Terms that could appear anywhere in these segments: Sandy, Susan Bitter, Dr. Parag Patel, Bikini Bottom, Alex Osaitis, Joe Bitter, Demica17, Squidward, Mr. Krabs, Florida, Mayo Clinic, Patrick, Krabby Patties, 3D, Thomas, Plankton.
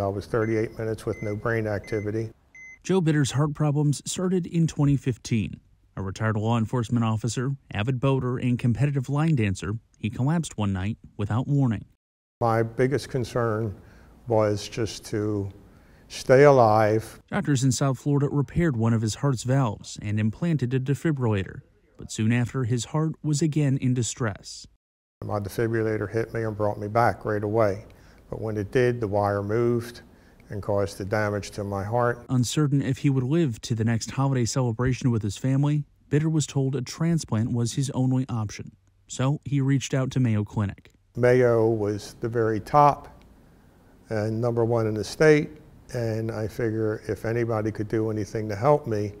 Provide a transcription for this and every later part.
I was 38 minutes with no brain activity. Joe Bitter's heart problems started in 2015. A retired law enforcement officer, avid boater, and competitive line dancer, he collapsed one night without warning. My biggest concern was just to stay alive. Doctors in South Florida repaired one of his heart's valves and implanted a defibrillator, but soon after, his heart was again in distress. My defibrillator hit me and brought me back right away, but when it did, the wire moved and caused the damage to my heart. Uncertain if he would live to the next holiday celebration with his family, Bitter was told a transplant was his only option, so he reached out to Mayo Clinic. Mayo was the very top and #1 in the state, and I figure if anybody could do anything to help me,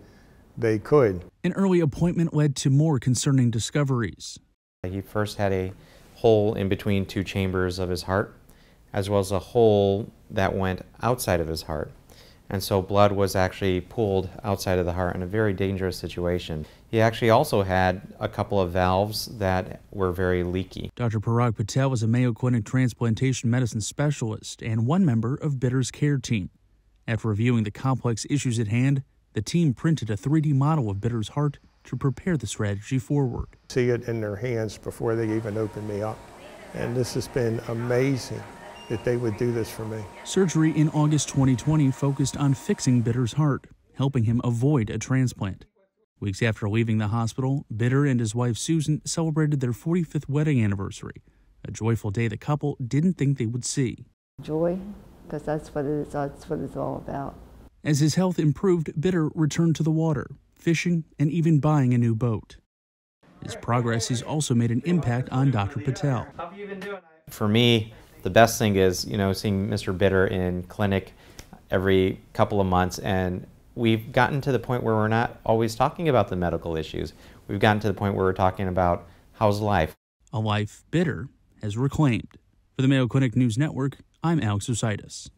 they could. An early appointment led to more concerning discoveries. He first had a hole in between two chambers of his heart, as well as a hole that went outside of his heart. And so blood was actually pooled outside of the heart in a very dangerous situation. He actually also had a couple of valves that were very leaky. Dr. Parag Patel was a Mayo Clinic transplantation medicine specialist and one member of Bitter's care team. After reviewing the complex issues at hand, the team printed a 3D model of Bitter's heart to prepare the strategy forward. See it in their hands before they even opened me up. And this has been amazing that they would do this for me. Surgery in August 2020 focused on fixing Bitter's heart, helping him avoid a transplant. Weeks after leaving the hospital, Bitter and his wife Susan celebrated their 45th wedding anniversary, a joyful day the couple didn't think they would see. Joy, because that's what it's all about. As his health improved, Bitter returned to the water, fishing, and even buying a new boat. His progress has also made an impact on Dr. Patel. For me, the best thing is, you know, seeing Mr. Bitter in clinic every couple of months, and we've gotten to the point where we're not always talking about the medical issues. We've gotten to the point where we're talking about how's life. A life Bitter has reclaimed. For the Mayo Clinic News Network, I'm Alex Osaitis.